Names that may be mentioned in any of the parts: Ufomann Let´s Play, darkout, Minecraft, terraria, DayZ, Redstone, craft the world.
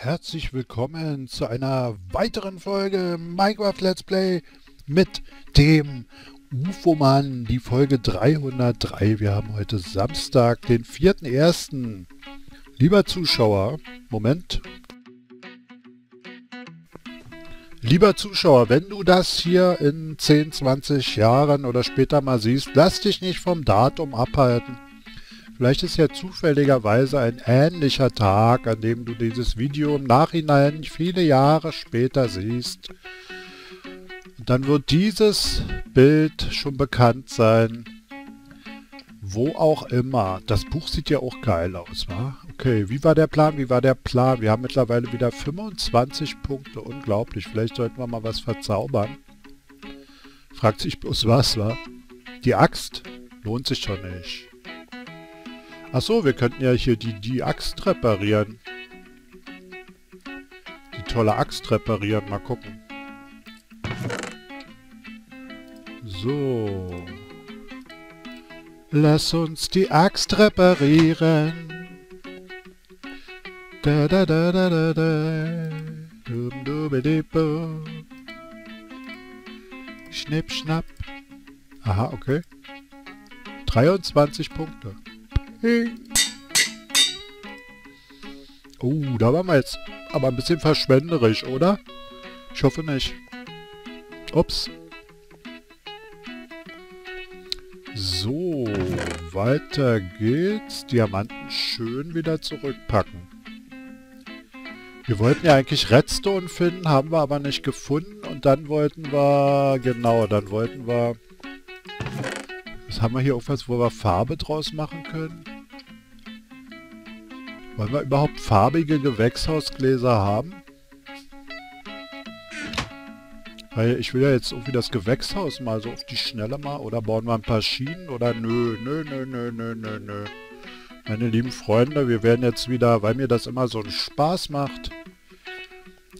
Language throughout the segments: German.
Herzlich willkommen zu einer weiteren Folge Minecraft Let's Play mit dem Ufomann, die Folge 303. Wir haben heute Samstag, den 4.1. Lieber Zuschauer, Moment. Lieber Zuschauer, wenn du das hier in 10, 20 Jahren oder später mal siehst, lass dich nicht vom Datum abhalten. Vielleicht ist ja zufälligerweise ein ähnlicher Tag, an dem du dieses Video im Nachhinein viele Jahre später siehst. Und dann wird dieses Bild schon bekannt sein. Wo auch immer. Das Buch sieht ja auch geil aus, wa? Okay, wie war der Plan? Wie war der Plan? Wir haben mittlerweile wieder 25 Punkte. Unglaublich. Vielleicht sollten wir mal was verzaubern. Fragt sich bloß was, wa? Die Axt lohnt sich schon nicht. Achso, wir könnten ja hier die Axt reparieren. Die tolle Axt reparieren, mal gucken. So. Lass uns die Axt reparieren. Da da da da da da. Dum dum de bo. Schnipp schnapp. Aha, okay. 23 Punkte. Oh, da waren wir jetzt aber ein bisschen verschwenderisch, oder? Ich hoffe nicht. Ups. So, weiter geht's. Diamanten schön wieder zurückpacken. Wir wollten ja eigentlich Redstone finden, haben wir aber nicht gefunden. Und dann wollten wir... Genau, dann wollten wir... Haben wir hier irgendwas, wo wir Farbe draus machen können? Wollen wir überhaupt farbige Gewächshausgläser haben? Weil ich will ja jetzt irgendwie das Gewächshaus mal so auf die Schnelle mal. Oder bauen wir ein paar Schienen? Oder nö. Meine lieben Freunde, wir werden jetzt wieder, weil mir das immer so einen Spaß macht.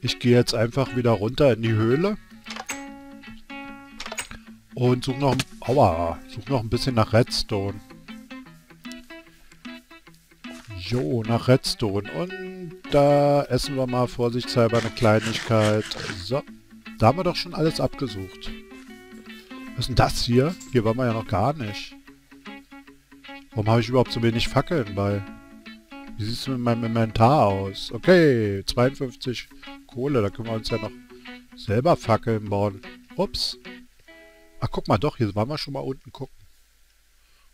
Ich gehe jetzt einfach wieder runter in die Höhle. Und suche noch... Aua! Suche noch ein bisschen nach Redstone. Jo, nach Redstone. Und da essen wir mal vorsichtshalber eine Kleinigkeit. So. Da haben wir doch schon alles abgesucht. Was ist denn das hier? Hier waren wir ja noch gar nicht. Warum habe ich überhaupt so wenig Fackeln bei? Wie sieht es mit meinem Inventar aus? Okay, 52 Kohle. Da können wir uns ja noch selber Fackeln bauen. Ups. Ach, guck mal, doch, hier waren wir schon mal unten gucken.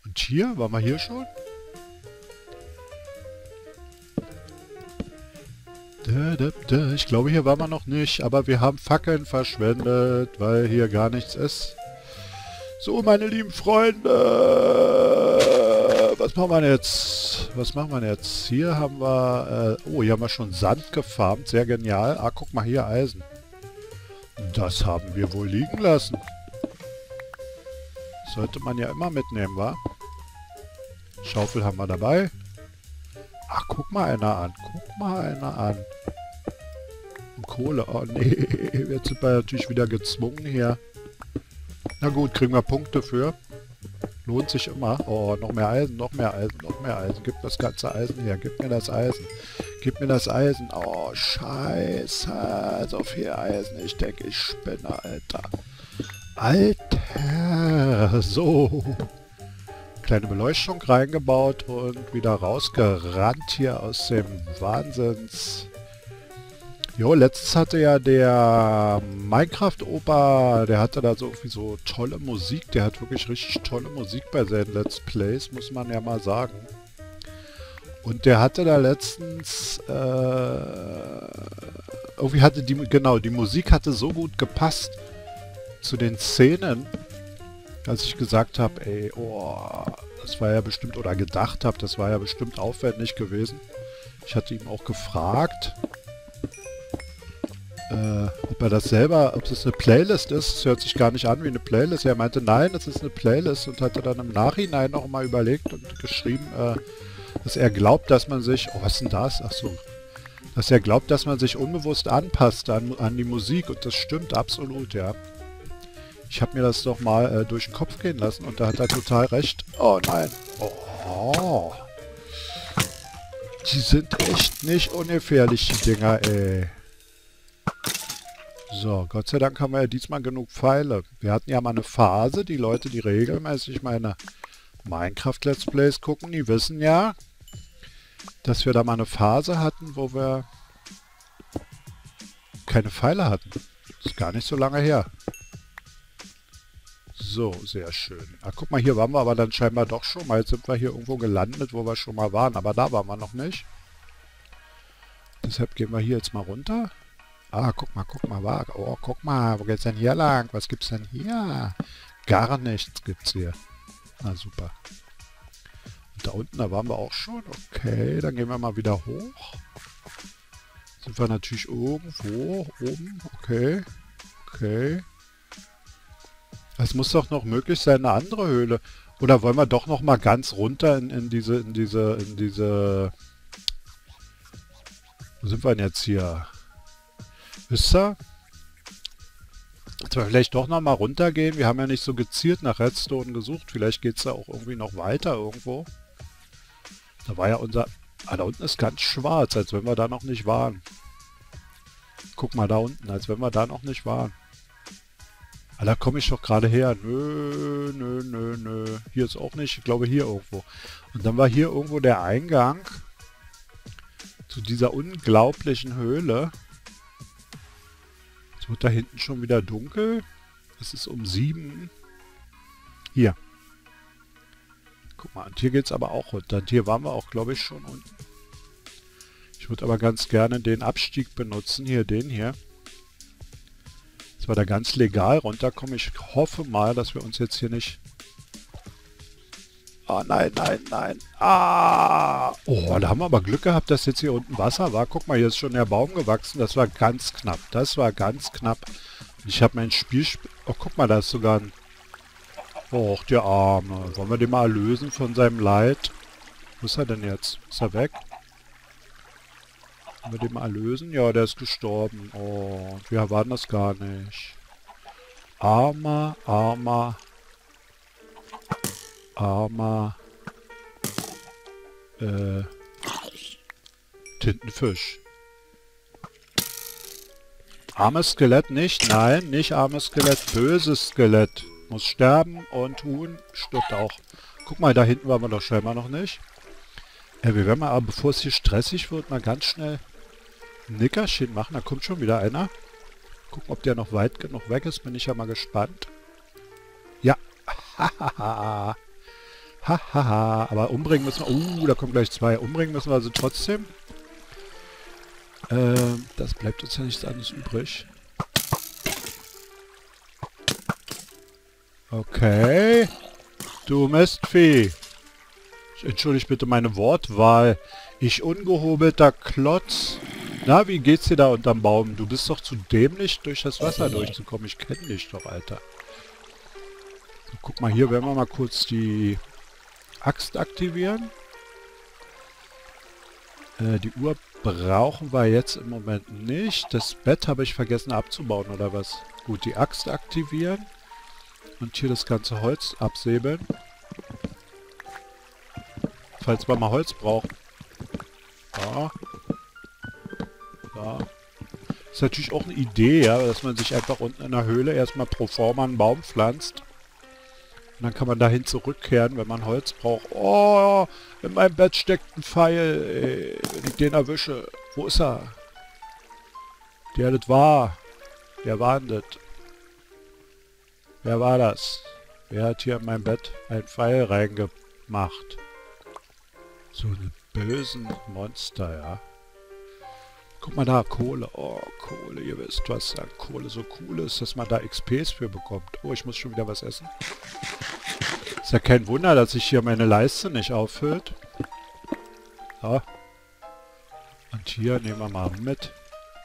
Und hier? Waren wir hier schon? Ich glaube, hier waren wir noch nicht, aber wir haben Fackeln verschwendet, weil hier gar nichts ist. So, meine lieben Freunde! Was machen wir jetzt? Was machen wir jetzt? Hier haben wir... oh, hier haben wir schon Sand gefarmt, sehr genial. Ah, guck mal, hier Eisen. Das haben wir wohl liegen lassen. Sollte man ja immer mitnehmen, wa? Schaufel haben wir dabei. Ach, guck mal einer an. Guck mal einer an. Und Kohle. Oh, nee. Jetzt sind wir natürlich wieder gezwungen hier. Na gut, kriegen wir Punkte für. Lohnt sich immer. Oh, noch mehr Eisen, noch mehr Eisen, noch mehr Eisen. Gib das ganze Eisen her. Gib mir das Eisen. Gib mir das Eisen. Oh, scheiße. So viel Eisen. Ich denke, ich spinne, Alter. Alter, so. Kleine Beleuchtung reingebaut und wieder rausgerannt hier aus dem Wahnsinns. Jo, letztens hatte ja der Minecraft-Opa, der hatte da so irgendwie so tolle Musik. Der hat wirklich richtig tolle Musik bei seinen Let's Plays, muss man ja mal sagen. Und der hatte da letztens... irgendwie hatte die... Genau, die Musik hatte so gut gepasst zu den Szenen, als ich gesagt habe, ey, oh, das war ja bestimmt, oder gedacht habe, das war ja bestimmt aufwendig gewesen. Ich hatte ihm auch gefragt, ob er das selber, ob das eine Playlist ist. Es hört sich gar nicht an wie eine Playlist. Er meinte, nein, das ist eine Playlist, und hatte dann im Nachhinein noch mal überlegt und geschrieben, dass er glaubt, dass man sich, oh, was ist denn das? Ach so. Dass er glaubt, dass man sich unbewusst anpasst an die Musik, und das stimmt absolut, ja. Ich habe mir das doch mal durch den Kopf gehen lassen, und da hat er total recht. Oh nein. Oh. Die sind echt nicht ungefährlich, die Dinger, ey. So, Gott sei Dank haben wir ja diesmal genug Pfeile. Wir hatten ja mal eine Phase, die Leute, die regelmäßig meine Minecraft-Let's Plays gucken, die wissen ja, dass wir da mal eine Phase hatten, wo wir keine Pfeile hatten. Das ist gar nicht so lange her. So, sehr schön. Ach, guck mal, hier waren wir aber dann scheinbar doch schon mal. Jetzt sind wir hier irgendwo gelandet, wo wir schon mal waren. Aber da waren wir noch nicht. Deshalb gehen wir hier jetzt mal runter. Ah, guck mal. Oh, guck mal, wo geht's denn hier lang? Was gibt's denn hier? Gar nichts gibt's hier. Na, super. Und da unten, da waren wir auch schon. Okay, dann gehen wir mal wieder hoch. Sind wir natürlich irgendwo oben. Okay. Okay. Es muss doch noch möglich sein, eine andere Höhle. Oder wollen wir doch noch mal ganz runter in diese... Wo sind wir denn jetzt hier? Wisst ihr? Jetzt wollen wir vielleicht doch noch mal runtergehen. Wir haben ja nicht so gezielt nach Redstone gesucht. Vielleicht geht es ja auch irgendwie noch weiter irgendwo. Da war ja unser... Ah, da unten ist ganz schwarz, als wenn wir da noch nicht waren. Guck mal da unten, als wenn wir da noch nicht waren. Ah, da komme ich doch gerade her. Nö, nö, nö, nö. Hier ist auch nicht. Ich glaube hier irgendwo. Und dann war hier irgendwo der Eingang zu dieser unglaublichen Höhle. Es wird da hinten schon wieder dunkel. Es ist um 7. Hier. Guck mal, und hier geht es aber auch runter. Und hier waren wir auch, glaube ich, schon unten. Ich würde aber ganz gerne den Abstieg benutzen. Hier, den hier. Dass wir da ganz legal runterkommen. Ich hoffe mal, dass wir uns jetzt hier nicht... Ah, nein, nein, nein. Ah! Oh, da haben wir aber Glück gehabt, dass jetzt hier unten Wasser war. Guck mal, hier ist schon der Baum gewachsen. Das war ganz knapp. Das war ganz knapp. Ich habe mein Spiel... Oh, guck mal, da ist sogar ein... Och, der Arme. Wollen wir den mal erlösen von seinem Leid? Wo ist er denn jetzt? Ist er weg? Mit dem erlösen? Ja, der ist gestorben. Oh, wir waren das gar nicht. Armer, armer. Armer. Tintenfisch. Armes Skelett nicht? Nein, nicht armes Skelett. Böses Skelett. Muss sterben und Huhn stirbt auch. Guck mal, da hinten waren wir doch scheinbar noch nicht. Wir werden mal, aber bevor es hier stressig wird, mal ganz schnell... Nickerchen machen, da kommt schon wieder einer. Gucken, ob der noch weit genug weg ist, bin ich ja mal gespannt. Ja, hahaha. Hahaha, aber umbringen müssen wir... da kommen gleich zwei. Umbringen müssen wir also trotzdem. Das bleibt uns ja nichts anderes übrig. Okay. Du Mistvieh. Entschuldigt bitte meine Wortwahl. Ich ungehobelter Klotz. Na, wie geht's dir da unterm Baum? Du bist doch zu dämlich, durch das Wasser durchzukommen. Ich kenne dich doch, Alter. So, guck mal, hier werden wir mal kurz die Axt aktivieren. Die Uhr brauchen wir jetzt im Moment nicht. Das Bett habe ich vergessen abzubauen, oder was? Gut, die Axt aktivieren. Und hier das ganze Holz absäbeln. Falls wir mal Holz brauchen. Ja. Ja. Ist natürlich auch eine Idee, ja, dass man sich einfach unten in der Höhle erstmal pro forma einen Baum pflanzt. Und dann kann man dahin zurückkehren, wenn man Holz braucht. Oh, in meinem Bett steckt ein Pfeil. Ey, wenn ich den erwische. Wo ist er? Der das war. Der war das. Wer war das? Wer hat hier in mein Bett einen Pfeil reingemacht? So einen bösen Monster, ja. Guck mal da, Kohle. Oh, Kohle. Ihr wisst, was an Kohle so cool ist, dass man da XPs für bekommt. Oh, ich muss schon wieder was essen. Ist ja kein Wunder, dass sich hier meine Leiste nicht auffüllt. So. Und hier nehmen wir mal mit.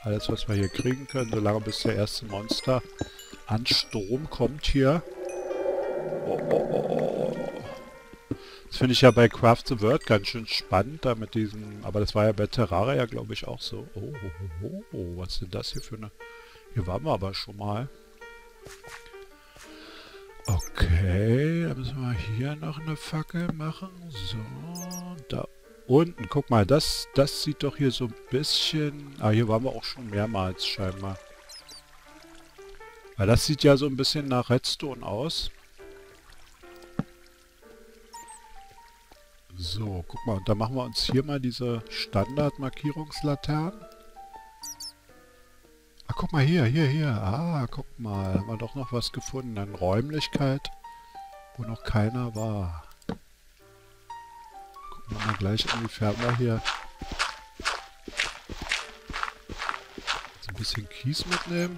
Alles, was wir hier kriegen können, solange bis der erste Monster an Strom kommt hier. Oh, oh, oh, oh. Das finde ich ja bei Craft the World ganz schön spannend, da mit diesem... Aber das war ja bei Terraria, glaube ich, auch so. Oh, oh, oh, oh, was ist denn das hier für eine... Hier waren wir aber schon mal. Okay, da müssen wir hier noch eine Fackel machen. So, da Unten, guck mal, das sieht doch hier so ein bisschen... Ah, hier waren wir auch schon mehrmals scheinbar. Weil das sieht ja so ein bisschen nach Redstone aus. So, guck mal, und dann machen wir uns hier mal diese Standard-Markierungslaternen. Ah, guck mal, hier. Ah, guck mal, haben wir doch noch was gefunden. Eine Räumlichkeit, wo noch keiner war. Gucken wir mal gleich ungefähr mal hier. So ein bisschen Kies mitnehmen.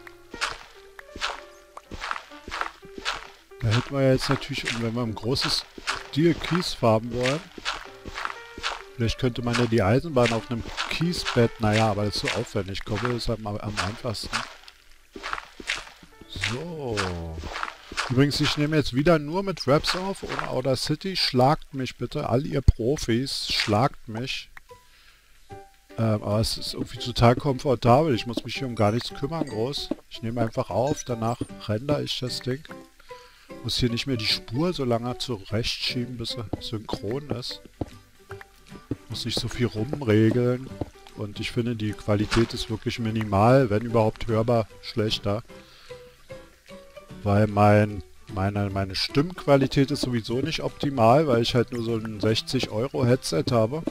Da hätten wir jetzt natürlich, wenn wir ein großes Stil Kies farben wollen. Vielleicht könnte man ja die Eisenbahn auf einem Kiesbett, naja, aber das ist so aufwendig. Ich glaube, das ist halt am einfachsten. So. Übrigens, ich nehme jetzt wieder nur mit Raps auf und Audacity. Schlagt mich bitte, all ihr Profis, schlagt mich. Aber es ist irgendwie total komfortabel. Ich muss mich hier um gar nichts kümmern, groß. Ich nehme einfach auf, danach rendere ich das Ding. Muss hier nicht mehr die Spur so lange zurechtschieben, bis er synchron ist. Muss nicht so viel rumregeln. Und ich finde, die Qualität ist wirklich minimal, wenn überhaupt hörbar schlechter. Weil meine Stimmqualität ist sowieso nicht optimal, weil ich halt nur so ein 60 € Headset habe.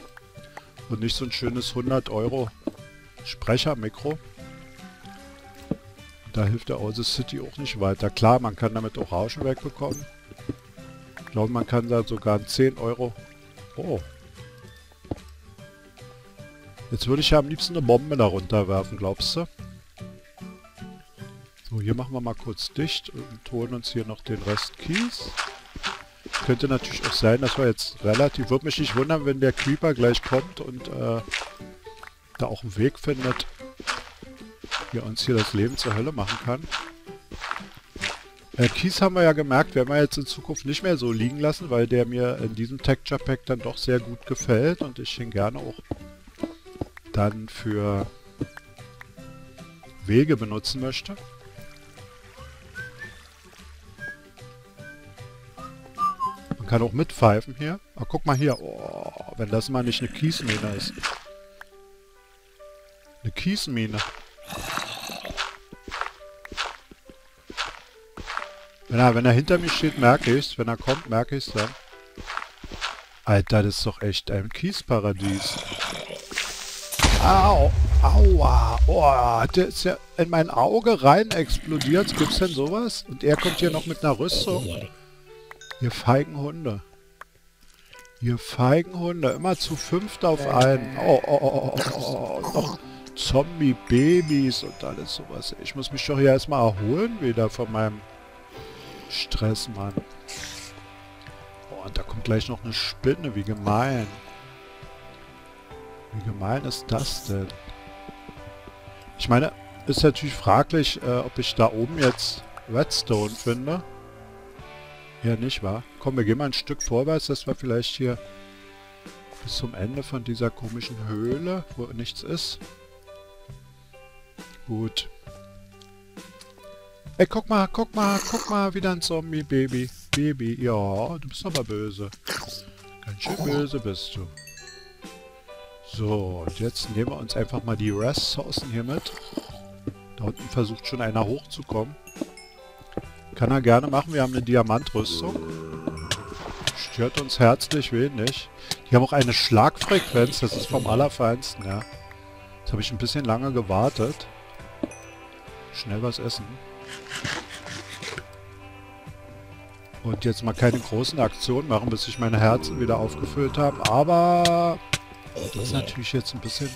Und nicht so ein schönes 100 € Sprechermikro. Da hilft der Audacity auch nicht weiter. Klar, man kann damit auch Rauschen wegbekommen. Ich glaube, man kann da sogar 10 €... Oh. Jetzt würde ich ja am liebsten eine Bombe darunter werfen, glaubst du? So, hier machen wir mal kurz dicht und holen uns hier noch den Rest Kies. Könnte natürlich auch sein, dass wir jetzt relativ... Würde mich nicht wundern, wenn der Creeper gleich kommt und da auch einen Weg findet, wir uns hier das Leben zur Hölle machen kann. Kies haben wir ja gemerkt, werden wir jetzt in Zukunft nicht mehr so liegen lassen, weil der mir in diesem Texture Pack dann doch sehr gut gefällt und ich ihn gerne auch dann für Wege benutzen möchte. Man kann auch mitpfeifen hier. Ach, guck mal hier. Oh, wenn das mal nicht eine Kiesmine ist. Eine Kiesmine. Wenn er hinter mir steht, merke ich es. Wenn er kommt, merke ich es dann. Alter, das ist doch echt ein Kiesparadies. Au! Aua! Oh, der ist ja in mein Auge rein explodiert. Gibt's denn sowas? Und er kommt hier noch mit einer Rüstung. Ihr feigen Hunde. Ihr feigen Hunde. Immer zu 5 auf einen. Oh. Zombie-Babys und alles sowas. Ich muss mich doch hier erstmal erholen wieder von meinem Stress, Mann. Oh, und da kommt gleich noch eine Spinne. Wie gemein. Wie gemein ist das denn? Ich meine, ist natürlich fraglich, ob ich da oben jetzt Redstone finde. Ja, nicht wahr? Komm, wir gehen mal ein Stück vorwärts, dass wir vielleicht hier bis zum Ende von dieser komischen Höhle, wo nichts ist. Gut. Ey, guck mal, wieder ein Zombie-Baby. Baby, ja, du bist aber böse. Ganz schön böse bist du. So, und jetzt nehmen wir uns einfach mal die Ressourcen hier mit. Da unten versucht schon einer hochzukommen. Kann er gerne machen, wir haben eine Diamantrüstung. Stört uns herzlich wenig. Die haben auch eine Schlagfrequenz, das ist vom Allerfeinsten, ja. Jetzt habe ich ein bisschen lange gewartet. Schnell was essen. Und jetzt mal keine großen Aktionen machen, bis ich meine Herzen wieder aufgefüllt habe. Aber das ist natürlich jetzt ein bisschen...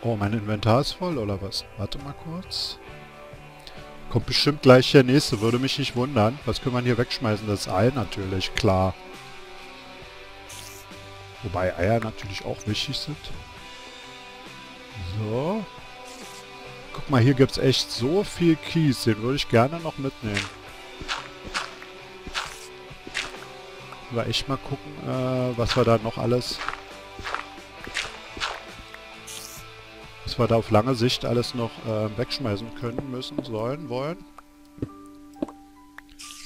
Oh, mein Inventar ist voll, oder was? Warte mal kurz. Kommt bestimmt gleich der nächste, würde mich nicht wundern. Was können wir hier wegschmeißen? Das Ei natürlich, klar. Wobei Eier natürlich auch wichtig sind. So. Guck mal, hier gibt es echt so viel Kies. Den würde ich gerne noch mitnehmen. Aber echt mal gucken, was wir da noch alles... Was wir da auf lange Sicht alles noch wegschmeißen können, müssen, sollen, wollen.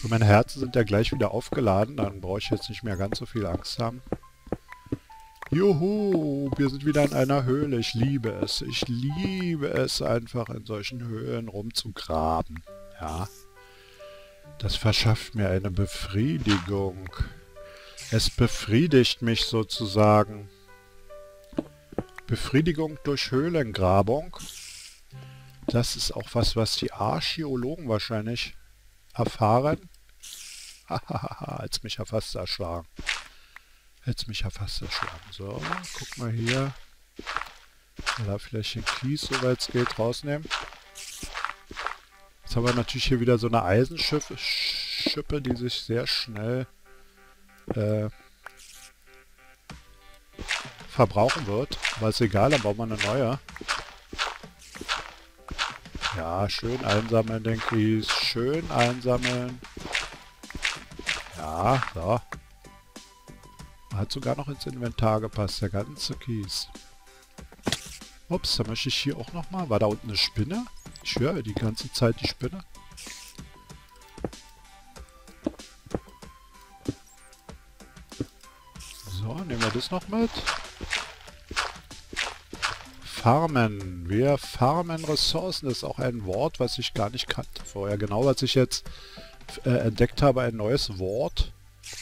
Und meine Herzen sind ja gleich wieder aufgeladen. Dann brauche ich jetzt nicht mehr ganz so viel Angst haben. Juhu, wir sind wieder in einer Höhle. Ich liebe es. Ich liebe es einfach, in solchen Höhlen rumzugraben. Ja. Das verschafft mir eine Befriedigung. Es befriedigt mich sozusagen. Befriedigung durch Höhlengrabung. Das ist auch was, was die Archäologen wahrscheinlich erfahren. Hahaha, jetzt mich ja fast erschlagen. So, guck mal hier. Oder vielleicht den Kies, soweit es geht, rausnehmen. Jetzt haben wir natürlich hier wieder so eine Eisenschippe, die sich sehr schnell verbrauchen wird. Aber ist egal, dann brauchen wir eine neue. Ja, schön einsammeln den Kies. Schön einsammeln. Ja, so. Hat sogar noch ins Inventar gepasst, der ganze Kies. Ups, da möchte ich hier auch nochmal. War da unten eine Spinne? Ich höre die ganze Zeit die Spinne. So, nehmen wir das noch mit. Farmen. Wir farmen Ressourcen. Das ist auch ein Wort, was ich gar nicht kannte vorher. Genau, was ich jetzt entdeckt habe, ein neues Wort.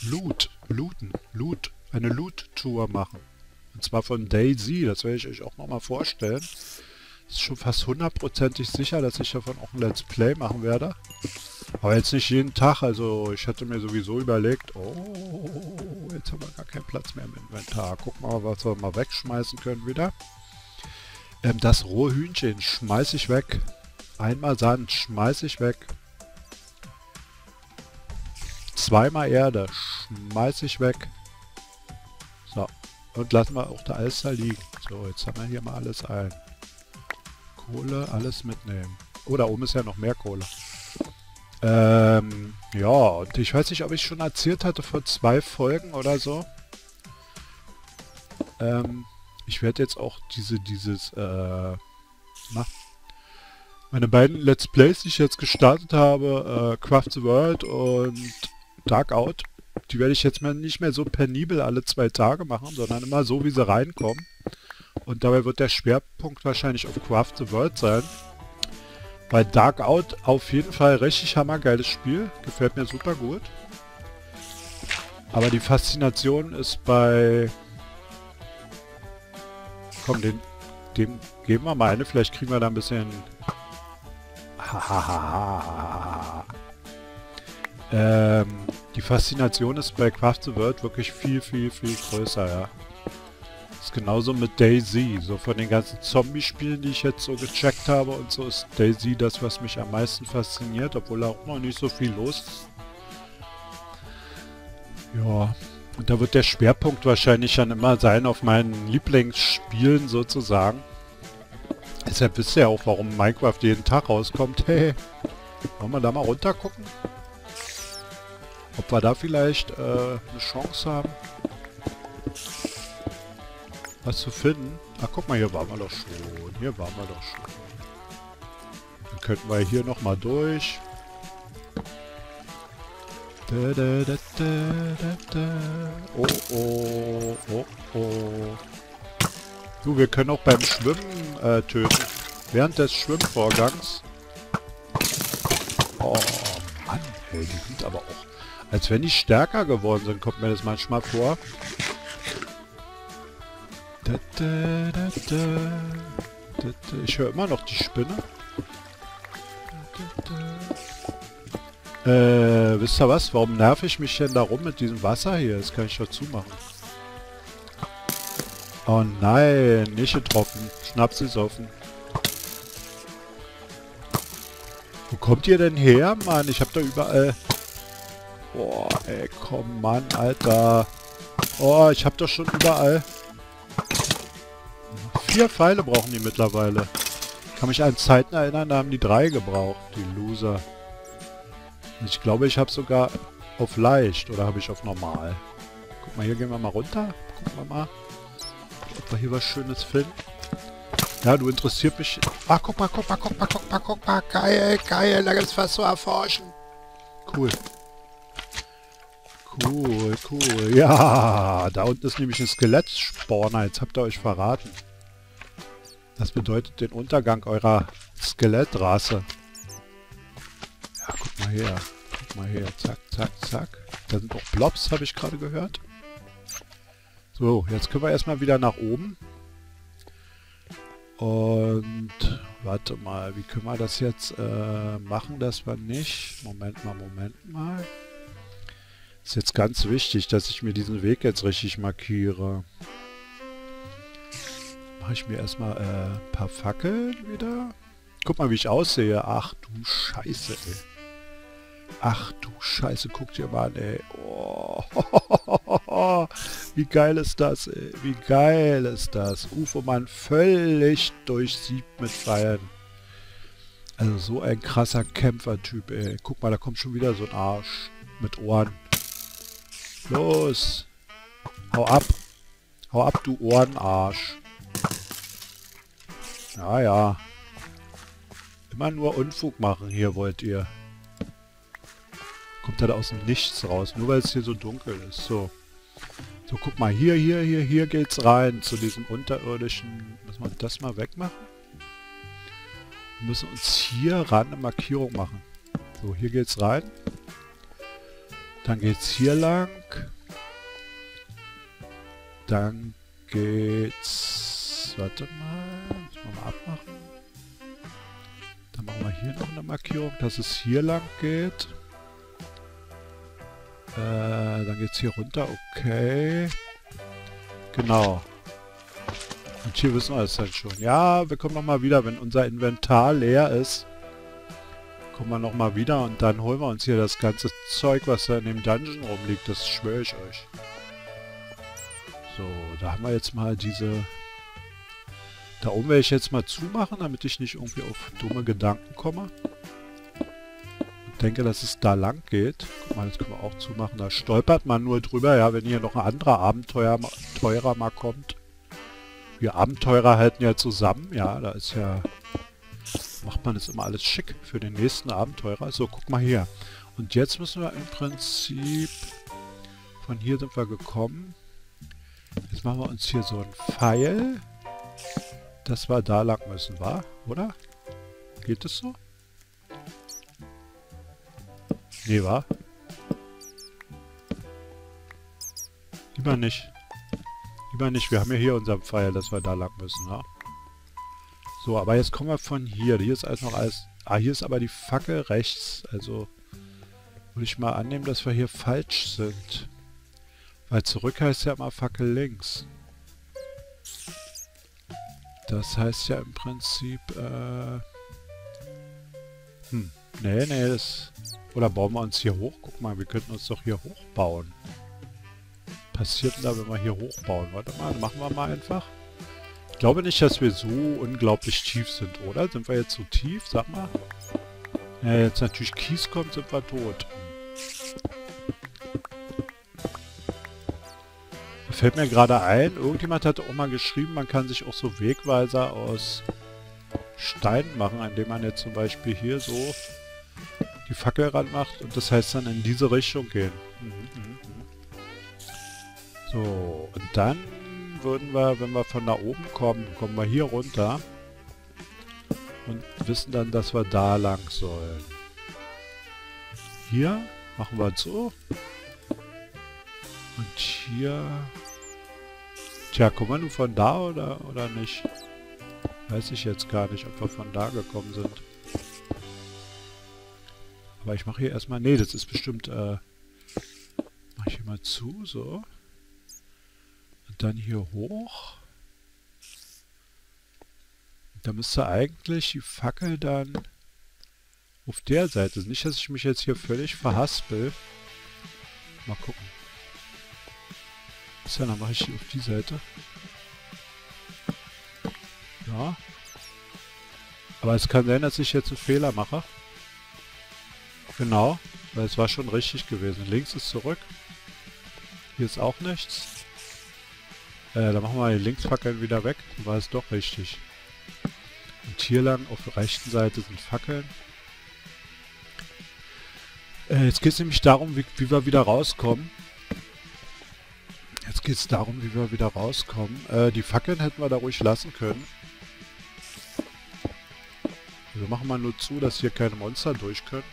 Loot. Looten. Loot. Eine Loot-Tour machen. Und zwar von DayZ, das werde ich euch auch nochmal vorstellen. Ist schon fast 100%ig sicher, dass ich davon auch ein Let's Play machen werde. Aber jetzt nicht jeden Tag, also ich hätte mir sowieso überlegt, oh, jetzt haben wir gar keinen Platz mehr im Inventar. Guck mal, was wir mal wegschmeißen können wieder. Das rohe Hühnchen schmeiße ich weg. Einmal Sand schmeiße ich weg. Zweimal Erde schmeiße ich weg. So, und lassen wir auch der Alster liegen. So, jetzt haben wir hier mal alles ein. Kohle, alles mitnehmen. Oh, da oben ist ja noch mehr Kohle. Ja, und ich weiß nicht, ob ich schon erzählt hatte vor 2 Folgen oder so. Ich werde jetzt auch meine beiden Let's Plays, die ich jetzt gestartet habe, Craft the World und Darkout, die werde ich jetzt mal nicht mehr so penibel alle 2 Tage machen, sondern immer so, wie sie reinkommen. Und dabei wird der Schwerpunkt wahrscheinlich auf Craft the World sein. Bei Darkout auf jeden Fall richtig hammergeiles Spiel. Gefällt mir super gut. Aber die Faszination ist bei... Komm, dem geben wir mal eine. Vielleicht kriegen wir da ein bisschen... die Faszination ist bei Craft the World wirklich viel, viel, viel größer, ja. Genauso mit DayZ. So von den ganzen Zombie-Spielen, die ich jetzt so gecheckt habe und so, ist DayZ das, was mich am meisten fasziniert, obwohl da auch noch nicht so viel los ist. Ja, und da wird der Schwerpunkt wahrscheinlich dann immer sein auf meinen Lieblingsspielen sozusagen. Deshalb wisst ihr ja auch, warum Minecraft jeden Tag rauskommt. Hey, wollen wir da mal runter gucken? Ob wir da vielleicht eine Chance haben, was zu finden. Ach, guck mal, hier waren wir doch schon. Dann könnten wir hier nochmal durch. Oh, oh, oh, oh. Du, wir können auch beim Schwimmen töten. Während des Schwimmvorgangs. Oh, Mann, ey, die sind aber auch... Als wenn die stärker geworden sind, kommt mir das manchmal vor. Ich höre immer noch die Spinne. Wisst ihr was? Warum nerv ich mich denn da rum mit diesem Wasser hier? Das kann ich doch zumachen. Oh nein, nicht getroffen. Schnaps ist offen. Wo kommt ihr denn her, Mann? Ich hab da überall... Boah, ey, komm, Mann, Alter. Oh, ich hab doch schon überall... 4 Pfeile brauchen die mittlerweile. Ich kann mich an Zeiten erinnern, da haben die 3 gebraucht, die Loser. Ich glaube, ich habe sogar auf leicht oder habe ich auf normal. Guck mal, hier gehen wir mal runter. Gucken wir mal, ob wir hier was Schönes finden. Ja, du interessiert mich. Ach, guck mal. Geil, da gibt es was zu erforschen. Cool. Cool, cool. Ja, da unten ist nämlich ein Skelettsspawner. Jetzt habt ihr euch verraten. Das bedeutet den Untergang eurer Skelettrasse. Ja, guck mal her. Guck mal her. Zack, zack, zack. Da sind auch Blobs, habe ich gerade gehört. So, jetzt können wir erstmal wieder nach oben. Und warte mal, wie können wir das jetzt machen, dass wir nicht... Moment mal. Ist jetzt ganz wichtig, dass ich mir diesen Weg jetzt richtig markiere. Mache ich mir erstmal ein paar Fackeln wieder. Guck mal, wie ich aussehe. Ach du Scheiße, ey. Ach du Scheiße, guck dir mal an, ey. Oh, wie geil ist das, ey. Wie geil ist das. Ufomann völlig durchsiebt mit Pfeilen. Also so ein krasser Kämpfertyp, ey. Guck mal, da kommt schon wieder so ein Arsch mit Ohren. Los. Hau ab. Hau ab, du Ohrenarsch. Naja. Immer nur Unfug machen hier, wollt ihr. Kommt da aus dem Nichts raus, nur weil es hier so dunkel ist. So, guck mal, hier geht's rein zu diesem unterirdischen... Müssen wir das mal wegmachen? Wir müssen uns hier ran eine Markierung machen. So, hier geht's rein. Dann geht's hier lang. Dann geht's... Warte mal, müssen wir mal abmachen. Dann machen wir hier noch eine Markierung, dass es hier lang geht. Dann geht's hier runter, okay. Genau. Und hier wissen wir es dann schon. Ja, wir kommen nochmal wieder, wenn unser Inventar leer ist. Kommen wir nochmal wieder und dann holen wir uns hier das ganze Zeug, was da in dem Dungeon rumliegt. Das schwöre ich euch. So, da haben wir jetzt mal diese... Da oben werde ich jetzt mal zumachen, damit ich nicht irgendwie auf dumme Gedanken komme. Ich denke, dass es da lang geht. Guck mal, das können wir auch zumachen. Da stolpert man nur drüber, ja, wenn hier noch ein anderer Abenteurer mal kommt. Wir Abenteurer halten ja zusammen, ja, da ist ja... Macht man das immer alles schick für den nächsten Abenteurer. So, guck mal hier. Und jetzt müssen wir im Prinzip... Von hier sind wir gekommen. Jetzt machen wir uns hier so einen Pfeil. Dass wir da lang müssen, wa? Oder? Geht das so? Nee, war? Lieber nicht. Lieber nicht. Wir haben ja hier unseren Pfeil, dass wir da lang müssen, ne? So, aber jetzt kommen wir von hier. Hier ist alles noch alles... Ah, hier ist aber die Fackel rechts. Also würde ich mal annehmen, dass wir hier falsch sind. Weil zurück heißt ja immer Fackel links. Das heißt ja im Prinzip... Nee, das... Oder bauen wir uns hier hoch? Guck mal, wir könnten uns doch hier hochbauen. Passiert denn da, wenn wir hier hochbauen? Warte mal, machen wir mal einfach. Ich glaube nicht, dass wir so unglaublich tief sind, oder? Sind wir jetzt so tief? Sag mal. Ja, jetzt natürlich Kies kommt, sind wir tot. Da fällt mir gerade ein, irgendjemand hat auch mal geschrieben, man kann sich auch so Wegweiser aus Steinen machen, indem man jetzt zum Beispiel hier so... die Fackel ranmacht und das heißt dann in diese Richtung gehen. So, und dann würden wir, wenn wir von da oben kommen, kommen wir hier runter und wissen dann, dass wir da lang sollen. Hier machen wir so und hier... Tja, kommen wir nun von da oder nicht? Weiß ich jetzt gar nicht, ob wir von da gekommen sind. Aber ich mache hier erstmal... Nee, das ist bestimmt... mache ich hier mal zu, so. Und dann hier hoch. Da müsste eigentlich die Fackel dann auf der Seite... Nicht, dass ich mich jetzt hier völlig verhaspel. Mal gucken. So, dann mache ich die auf die Seite. Ja. Aber es kann sein, dass ich jetzt einen Fehler mache. Genau, weil es war schon richtig gewesen. Links ist zurück. Hier ist auch nichts. Dann machen wir die Linksfackeln wieder weg. Dann war es doch richtig. Und hier lang auf der rechten Seite sind Fackeln. Jetzt geht es nämlich darum, wie wir wieder rauskommen. Jetzt geht es darum, wie wir wieder rauskommen. Die Fackeln hätten wir da ruhig lassen können. Wir machen mal nur zu, dass hier keine Monster durch können.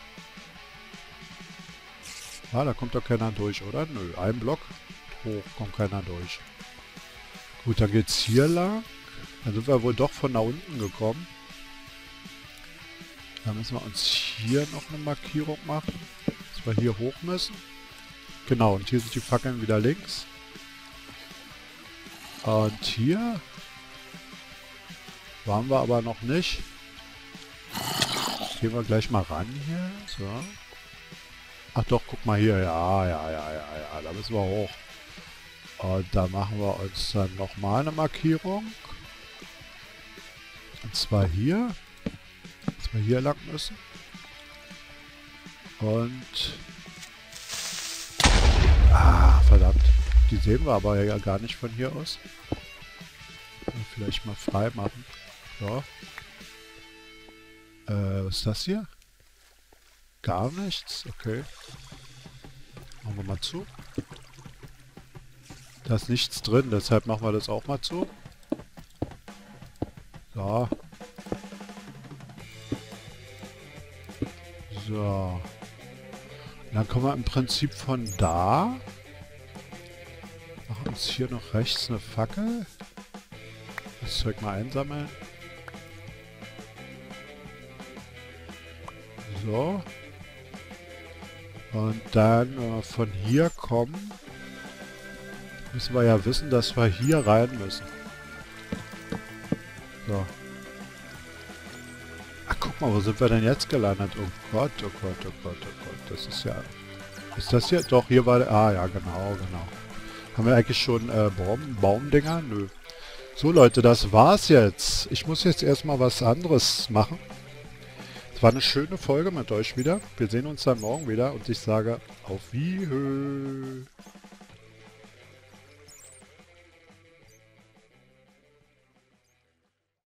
Ah, da kommt doch keiner durch, oder? Nö, ein Block hoch kommt keiner durch. Gut, dann geht's hier lang. Dann sind wir wohl doch von da unten gekommen. Dann müssen wir uns hier noch eine Markierung machen, dass wir hier hoch müssen. Genau, und hier sind die Fackeln wieder links. Und hier waren wir aber noch nicht. Gehen wir gleich mal ran hier. So. Ach doch, guck mal hier. Ja, da müssen wir hoch. Und da machen wir uns dann nochmal eine Markierung. Und zwar hier. Dass wir hier lang müssen. Und... Ah, verdammt. Die sehen wir aber ja gar nicht von hier aus. Vielleicht mal frei machen. So. Was ist das hier? Gar nichts? Okay. Machen wir mal zu. Da ist nichts drin, deshalb machen wir das auch mal zu. So. So. Und dann kommen wir im Prinzip von da. Machen uns hier noch rechts eine Fackel. Das Zeug mal einsammeln. So. Und dann, wenn wir von hier kommen, müssen wir ja wissen, dass wir hier rein müssen. So. Ach, guck mal, wo sind wir denn jetzt gelandet? Oh Gott, oh Gott, oh Gott, oh Gott. Das ist ja... Ist das hier? Doch, hier war der... Ah, ja, genau, genau. Haben wir eigentlich schon Baumdinger? Nö. So, Leute, das war's jetzt. Ich muss jetzt erstmal was anderes machen. War eine schöne Folge mit euch wieder. Wir sehen uns dann morgen wieder und ich sage auf Wiedersehen.